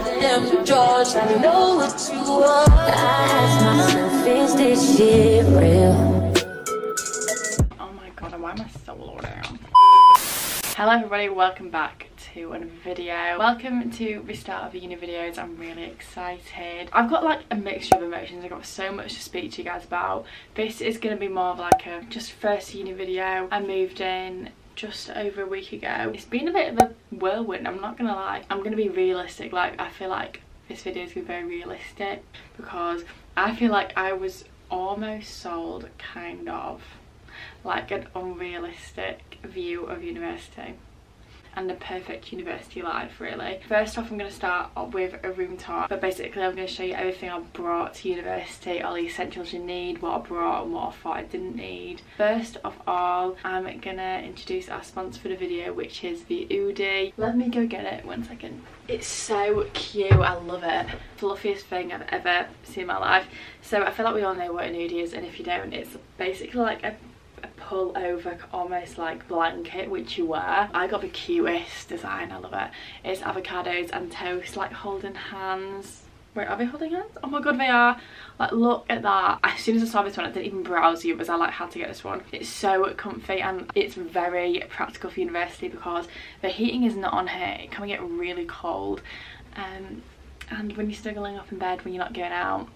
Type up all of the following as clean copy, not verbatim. out them doors. I know what you are. I ask myself, is this shit real? Oh my god, why am I so low down? Hello everybody, welcome back to a video. Welcome to the start of the uni videos. I'm really excited. I've got like a mixture of emotions. I've got so much to speak to you guys about. This is going to be more of like a just first uni video. I moved in just over a week ago. It's been a bit of a whirlwind, I'm not gonna lie. I'm gonna be realistic, like I feel like this video is gonna be very realistic because I feel like I was almost sold kind of like an unrealistic view of university and the perfect university life, really. First off, I'm going to start with a room tour, but basically I'm going to show you everything I brought to university, all the essentials you need, what I brought and what I thought I didn't need. First of all, I'm going to introduce our sponsor for the video, which is the Oodie. Let me go get it, one second. It's so cute, I love it. Fluffiest thing I've ever seen in my life. So I feel like we all know what an Oodie is, and if you don't, it's basically like a pull over almost like blanket which you wear. I got the cutest design, I love it. It's avocados and toast like holding hands. Wait, are they holding hands? Oh my god, they are. Like, look at that. As soon as I saw this one, I didn't even browse the others. I like had to get this one. It's so comfy and it's very practical for university because the heating is not on here. It can get really cold, and when you're snuggling up in bed when you're not going out,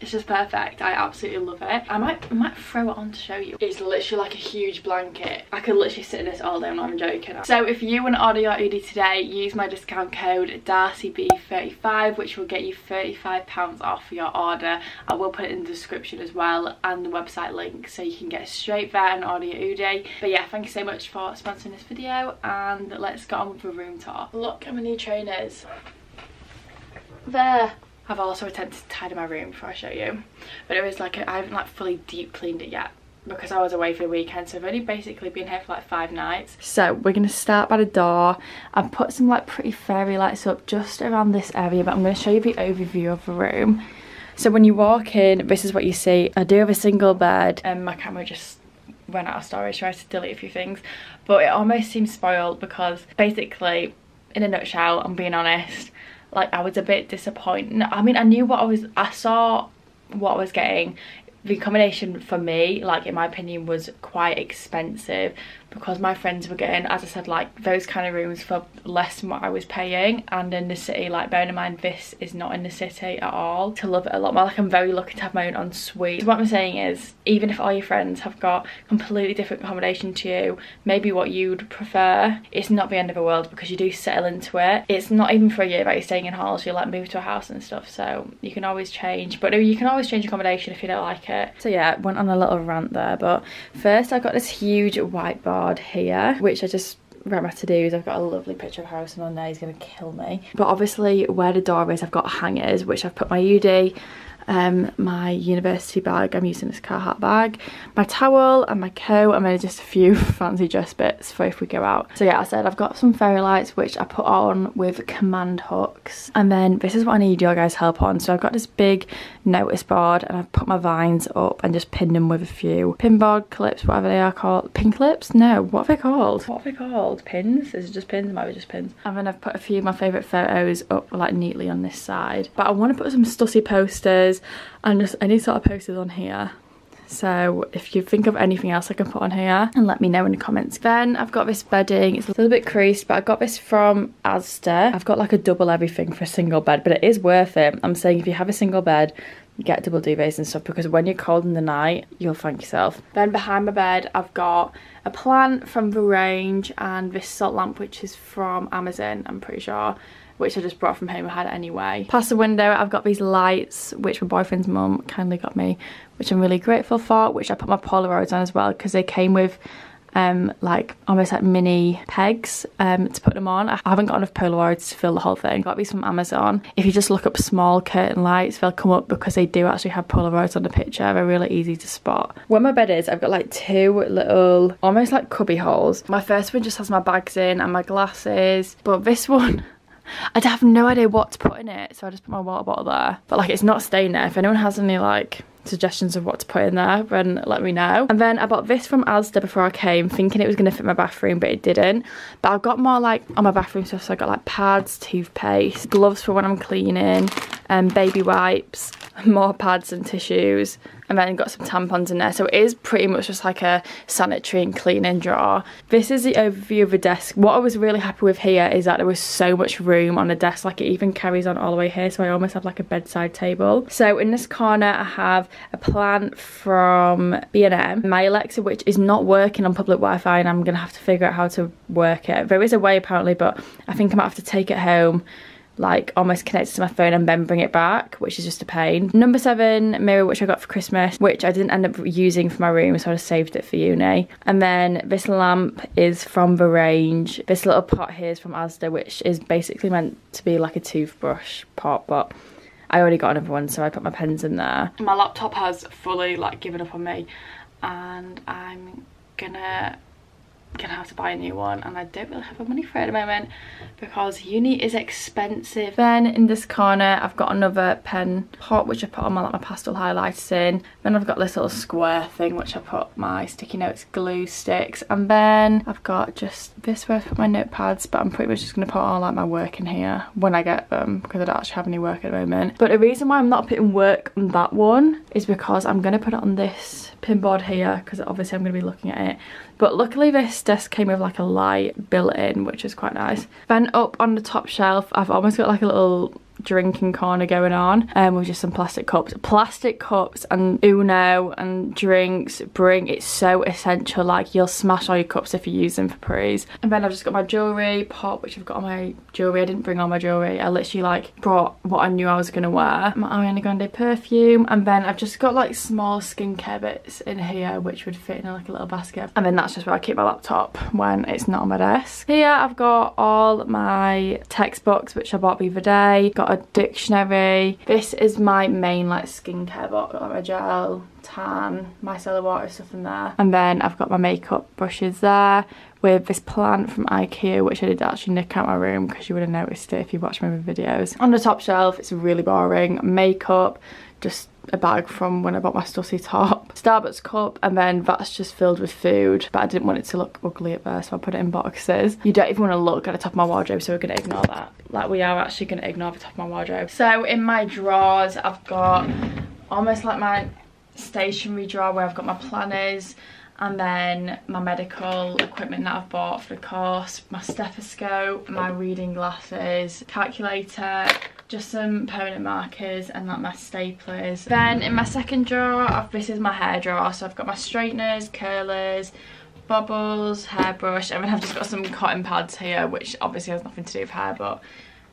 it's just perfect. I absolutely love it. I might throw it on to show you. It's literally like a huge blanket. I could literally sit in this all day, I'm not even joking. So if you want to order your Oodie today, use my discount code DarcyB35, which will get you £35 off your order. I will put it in the description as well and the website link, so you can get straight there and order your Oodie. But yeah, thank you so much for sponsoring this video, and let's get on with the room tour. Look at my new trainers. There. I've also attempted to tidy my room before I show you, but it was like I haven't like fully deep cleaned it yet because I was away for the weekend, so I've only basically been here for like 5 nights. So we're gonna start by the door and put some like pretty fairy lights up just around this area, but I'm gonna show you the overview of the room. So when you walk in, this is what you see. I do have a single bed, and my camera just ran out of storage, so I had to delete a few things, but it almost seems spoiled because basically, in a nutshell, I'm being honest, like I was a bit disappointed. I mean, I knew what I saw what I was getting. The accommodation for me, like in my opinion, was quite expensive because my friends were getting, as I said, like those kind of rooms for less than what I was paying, and in the city, like bearing in mind this is not in the city at all. To love it a lot more, like I'm very lucky to have my own ensuite. So what I'm saying is, even if all your friends have got completely different accommodation to you, maybe what you'd prefer, it's not the end of the world because you do settle into it. It's not even for a year that you're staying in halls, you'll like move to a house and stuff, so you can always change. But you can always change accommodation if you don't like it. So yeah, went on a little rant there, but first I got this huge whiteboard here, which I just wrote my to-dos. I've got a lovely picture of Harrison on there, he's gonna kill me. But obviously where the door is, I've got hangers, which I've put my Oodie, my university bag, I'm using this Carhartt bag, my towel and my coat, and then just a few fancy dress bits for if we go out. So yeah, I said I've got some fairy lights which I put on with command hooks, and then this is what I need your guys help on. So I've got this big notice board and I've put my vines up and just pinned them with a few pin board clips, whatever they are called. Pin clips? No, what are they called? What are they called? Pins? Is it just pins? Might be just pins. And then I've put a few of my favourite photos up like neatly on this side, but I want to put some Stussy posters and just any sort of posters on here. So if you think of anything else I can put on here, and let me know in the comments. Then I've got this bedding. It's a little bit creased, but I got this from Asda. I've got like a double everything for a single bed, but it is worth it. I'm saying if you have a single bed, get double duvets and stuff, because when you're cold in the night, you'll thank yourself. Then behind my bed, I've got a plant from the range and this salt lamp, which is from Amazon, I'm pretty sure, which I just brought from home. I had it anyway. Past the window, I've got these lights, which my boyfriend's mum kindly got me, which I'm really grateful for, which I put my Polaroids on as well, because they came with like almost like mini pegs to put them on. I haven't got enough Polaroids to fill the whole thing. I got these from Amazon. If you just look up small curtain lights, they'll come up because they do actually have Polaroids on the picture. They're really easy to spot. Where my bed is, I've got like 2 little almost like cubby holes. My first one just has my bags in and my glasses, but this one I'd have no idea what to put in it, so I just put my water bottle there. But like, it's not staying there. If anyone has any like suggestions of what to put in there, then let me know. And then I bought this from Asda before I came, thinking it was going to fit my bathroom, but it didn't. But I've got more like on my bathroom stuff, so I got like pads, toothpaste, gloves for when I'm cleaning, baby wipes, more pads and tissues, and then got some tampons in there. So it is pretty much just like a sanitary and cleaning drawer. This is the overview of the desk. What I was really happy with here is that there was so much room on the desk, like it even carries on all the way here, so I almost have like a bedside table. So in this corner I have a plant from B&M, my Alexa, which is not working on public Wi-Fi, and I'm gonna have to figure out how to work it. There is a way apparently, but I think I might have to take it home, like almost connected to my phone and then bring it back, which is just a pain. Number 7 mirror, which I got for Christmas, which I didn't end up using for my room, so I just saved it for uni. And then this lamp is from the range. This little pot here is from Asda, which is basically meant to be like a toothbrush pot, but I already got another one, so I put my pens in there. My laptop has fully like given up on me, and I'm gonna have to buy a new one, and I don't really have the money for it at the moment because uni is expensive. Then in this corner I've got another pen pot, which I put on my, like, my pastel highlighters in. Then I've got this little square thing, which I put my sticky notes glue sticks. And then I've got just this where I put my notepads, but I'm pretty much just going to put all like my work in here when I get them, because I don't actually have any work at the moment. But the reason why I'm not putting work on that one is because I'm going to put it on this pin board here, because obviously I'm going to be looking at it. But luckily this desk came with like a light built in, which is quite nice. Then up on the top shelf I've almost got like a little drinking corner going on, with just some plastic cups and Uno and drinks. It's so essential, like you'll smash all your cups if you use them for prees. And then I've just got my jewellery pot, which I've got on my jewellery. I didn't bring all my jewellery, I literally like brought what I knew I was gonna wear. My Ariana Grande perfume. And then I've just got like small skincare bits in here, which would fit in like a little basket. And then that's just where I keep my laptop when it's not on my desk. Here I've got all my textbooks, which I bought the other day. Got a dictionary. This is my main like skincare box. Got like my gel, tan, micellar water stuff in there. And then I've got my makeup brushes there with this plant from IKEA, which I did actually nick out my room because you would have noticed it if you watched my videos. On the top shelf, it's really boring. Makeup, just a bag from when I bought my Stussy top, Starbucks cup, and then that's just filled with food, but I didn't want it to look ugly at first, so I put it in boxes. You don't even want to look at the top of my wardrobe, so we're going to ignore that. Like, we are actually going to ignore the top of my wardrobe. So in my drawers I've got almost like my stationery drawer where I've got my planners, and then my medical equipment that I've bought for the course, my stethoscope, my reading glasses, calculator, just some permanent markers, and like my staplers. Then in my second drawer, this is my hair drawer, so I've got my straighteners, curlers, bobbles, hairbrush, and then I've just got some cotton pads here, which obviously has nothing to do with hair, but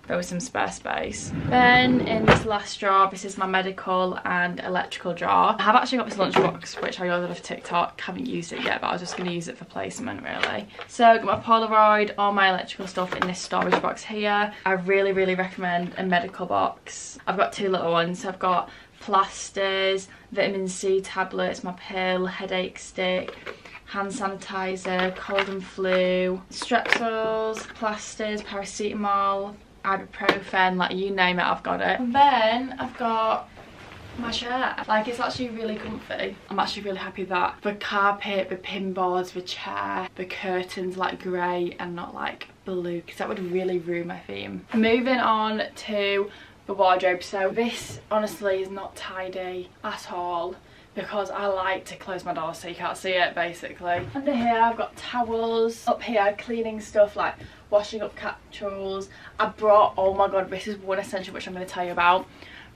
there was some spare space. Then in this last drawer, this is my medical and electrical drawer. I have actually got this lunchbox, which I ordered off TikTok. Haven't used it yet, but I was just gonna use it for placement really. So I got my Polaroid, all my electrical stuff in this storage box here. I really, really recommend a medical box. I've got 2 little ones. So I've got plasters, vitamin C tablets, my pill, headache stick, hand sanitizer, cold and flu, strepsils, plasters, paracetamol, ibuprofen, like you name it, I've got it. And then I've got my chair. Like, it's actually really comfy. I'm actually really happy that the carpet, the pin boards, the chair, the curtains, like grey and not like blue, because that would really ruin my theme. Moving on to the wardrobe. So this honestly is not tidy at all, because I like to close my door so you can't see it basically. Under here I've got towels, up here cleaning stuff like washing up capsules. I brought, oh my god, this is one essential which I'm going to tell you about.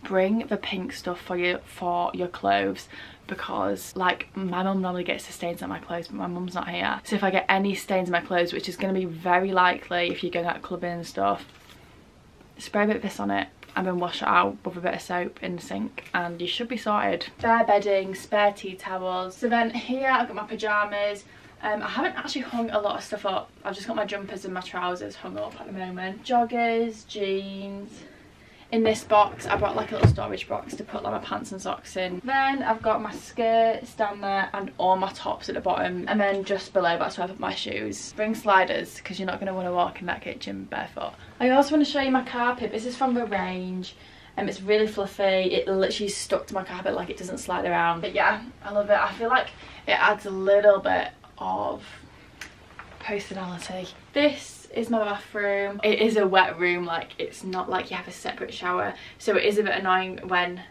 Bring the pink stuff for your clothes, because like my mum normally gets the stains on my clothes, but my mum's not here. So if I get any stains on my clothes, which is going to be very likely if you go out clubbing and stuff, spray a bit of this on it and then wash it out with a bit of soap in the sink and you should be sorted. Spare bedding, spare tea towels. So then here I've got my pyjamas. I haven't actually hung a lot of stuff up. I've just got my jumpers and my trousers hung up at the moment. Joggers, jeans. in this box. I brought like a little storage box to put like my pants and socks in. Then I've got my skirts down there and all my tops at the bottom, and then just below that's where I put my shoes. Bring sliders because you're not going to want to walk in that kitchen barefoot. I also want to show you my carpet. This is from The Range. It's really fluffy. It literally stuck to my carpet, like it doesn't slide around. But yeah, I love it. I feel like it adds a little bit of personality. This is my bathroom. It is a wet room, like it's not like you have a separate shower, so it is a bit annoying when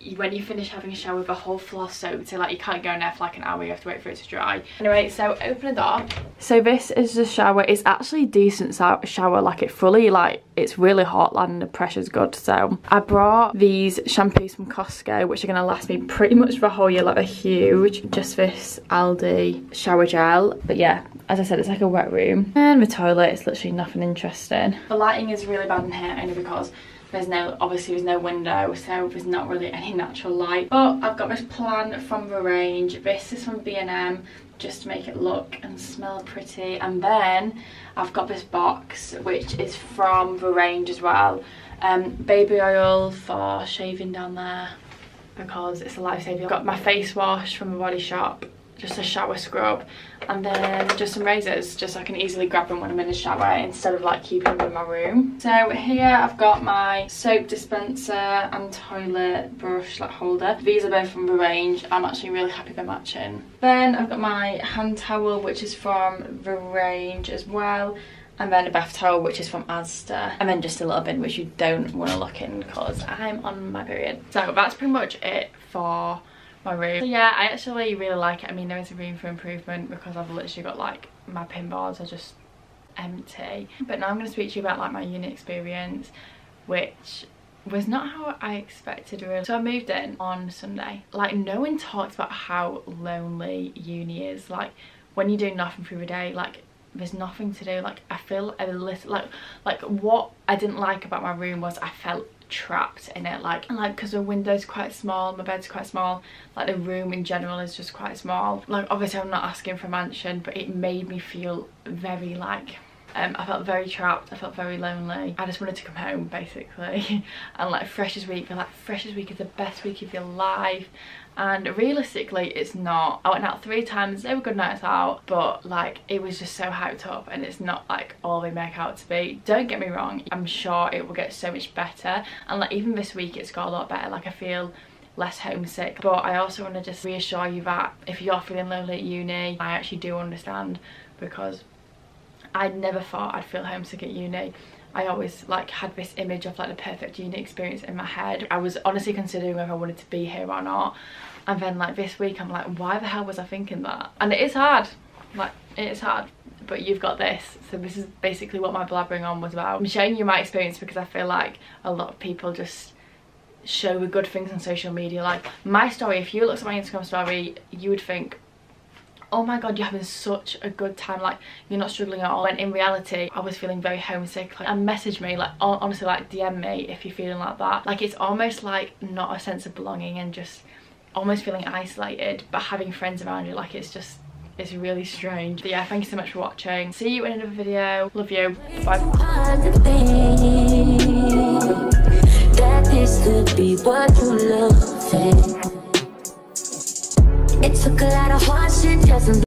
you finish having a shower with a whole floor soaked, so like you can't go in there for like an hour, you have to wait for it to dry. Anyway, so open the door. So this is the shower. It's actually a decent shower, like it fully, like it's really hot and the pressure's good. So I brought these shampoos from Costco, which are going to last me pretty much for a whole year, like they're huge. Just this Aldi shower gel. But yeah, as I said, it's like a wet room. And the toilet, it's literally nothing interesting. The lighting is really bad in here only because there's no window, so there's not really any natural light. But I've got this plan from The Range. This is from B&M, just to make it look and smell pretty. And then I've got this box, which is from The Range as well. Baby oil for shaving down there because it's a lifesaver. I've got my face wash from The Body Shop, just a shower scrub, and then just some razors, just so I can easily grab them when I'm in the shower instead of like keeping them in my room. So here I've got my soap dispenser and toilet brush like holder. These are both from The Range. I'm actually really happy they're matching. Then I've got my hand towel, which is from The Range as well, and then a bath towel, which is from Asda, and then just a little bin, which you don't want to look in because I'm on my period. So that's pretty much it for my room. So yeah, I actually really like it. I mean, there is room for improvement because I've literally got like my pin boards are just empty. But now I'm going to speak to you about like my uni experience, which was not how I expected really. So I moved in on Sunday. Like, no one talks about how lonely uni is. Like, when you do nothing through the day, like there's nothing to do. Like, I feel a little like what I didn't like about my room was I felt trapped in it, like because the window's quite small, my bed's quite small, like the room in general is just quite small. Like, obviously I'm not asking for a mansion, but it made me feel very like I felt very trapped, I felt very lonely. I just wanted to come home basically. And like Freshers Week, but like Freshers Week is the best week of your life, and realistically it's not. I went out 3 times, they were good nights out, but like it was just so hyped up, and it's not like all they make out to be. Don't get me wrong, I'm sure it will get so much better, and like even this week it's got a lot better. Like, I feel less homesick, but I also want to just reassure you that if you're feeling lonely at uni, I actually do understand, because I never thought I'd feel homesick at uni. I always like had this image of like the perfect uni experience in my head. I was honestly considering whether I wanted to be here or not, and then like this week I'm like, why the hell was I thinking that? And it is hard, like it is hard, but you've got this. So this is basically what my blabbering on was about. I'm showing you my experience because I feel like a lot of people just show the good things on social media. Like my story, if you looked at my Instagram story, you would think, oh my god, you're having such a good time, like you're not struggling at all. And in reality, I was feeling very homesick. Like, and message me, like honestly, like DM me if you're feeling like that. Like, it's almost like not a sense of belonging and just almost feeling isolated, but having friends around you, like it's really strange. But yeah, thank you so much for watching. See you in another video. Love you. Bye. It took a lot of hearts, it doesn't